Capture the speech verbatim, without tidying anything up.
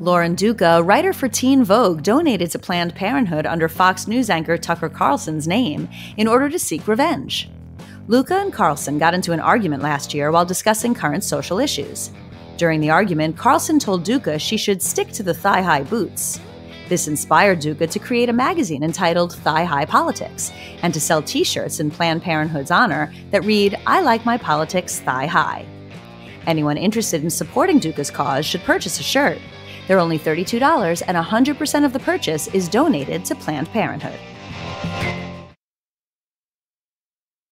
Lauren Duca, writer for Teen Vogue, donated to Planned Parenthood under Fox News anchor Tucker Carlson's name in order to seek revenge. Duca and Carlson got into an argument last year while discussing current social issues. During the argument, Carlson told Duca she should stick to the thigh-high boots. This inspired Duca to create a magazine entitled Thigh-High Politics and to sell T-shirts in Planned Parenthood's honor that read, "I like my politics thigh-high." Anyone interested in supporting Duca's cause should purchase a shirt. They're only thirty-two dollars, and one hundred percent of the purchase is donated to Planned Parenthood.